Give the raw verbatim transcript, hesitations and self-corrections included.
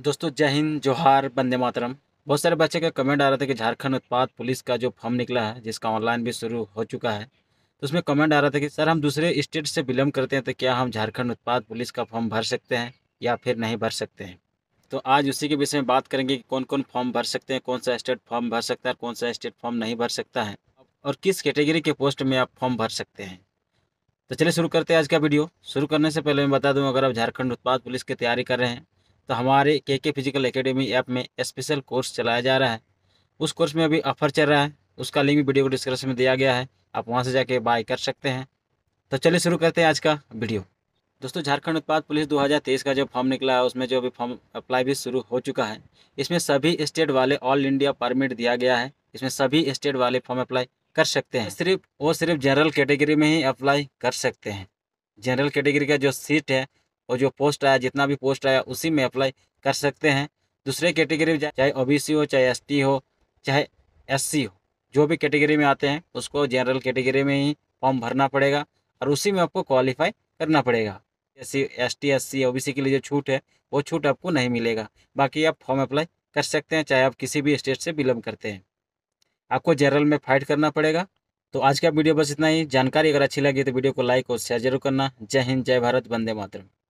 दोस्तों जय हिंद, जोहार, वंदे मातरम। बहुत सारे बच्चे का कमेंट आ रहा था कि झारखंड उत्पाद पुलिस का जो फॉर्म निकला है, जिसका ऑनलाइन भी शुरू हो चुका है, तो उसमें कमेंट आ रहा था कि सर हम दूसरे स्टेट से बिलोंग करते हैं तो क्या हम झारखंड उत्पाद पुलिस का फॉर्म भर सकते हैं या फिर नहीं भर सकते हैं। तो आज उसी के विषय में बात करेंगे कि कौन कौन फॉर्म भर सकते हैं, कौन सा स्टेट फॉर्म भर सकता है, कौन सा स्टेट फॉर्म नहीं भर सकता है और किस कैटेगरी के पोस्ट में आप फॉर्म भर सकते हैं। तो चलिए शुरू करते हैं आज का वीडियो। शुरू करने से पहले मैं बता दूँ, अगर आप झारखंड उत्पाद पुलिस की तैयारी कर रहे हैं तो हमारे के के फिजिकल एकेडमी ऐप में स्पेशल कोर्स चलाया जा रहा है। उस कोर्स में अभी ऑफर चल रहा है, उसका लिंक भी वीडियो को डिस्क्रिप्शन में दिया गया है, आप वहां से जाके बाय कर सकते हैं। तो चलिए शुरू करते हैं आज का वीडियो। दोस्तों झारखंड उत्पाद पुलिस दो हज़ार तेईस का जो फॉर्म निकला है, उसमें जो अभी फॉर्म अप्लाई भी शुरू हो चुका है। इसमें सभी स्टेट वाले ऑल इंडिया परमिट दिया गया है, इसमें सभी स्टेट वाले फॉर्म अप्लाई कर सकते हैं। सिर्फ वो सिर्फ जनरल कैटेगरी में ही अप्लाई कर सकते हैं। जनरल कैटेगरी का जो सीट है और जो पोस्ट आया, जितना भी पोस्ट आया उसी में अप्लाई कर सकते हैं। दूसरे कैटेगरी में चाहे ओबीसी हो, चाहे एसटी हो, चाहे एससी हो, जो भी कैटेगरी में आते हैं उसको जनरल कैटेगरी में ही फॉर्म भरना पड़ेगा और उसी में आपको क्वालिफाई करना पड़ेगा। जैसे एसटी, एससी, ओबीसी के लिए जो छूट है वो छूट आपको नहीं मिलेगा। बाकी आप फॉर्म अप्लाई कर सकते हैं चाहे आप किसी भी स्टेट से बिलोंग करते हैं। आपको जनरल में फाइट करना पड़ेगा। तो आज का वीडियो बस इतना ही। जानकारी अगर अच्छी लगी तो वीडियो को लाइक और शेयर जरूर करना। जय हिंद, जय भारत, वंदे मातरम।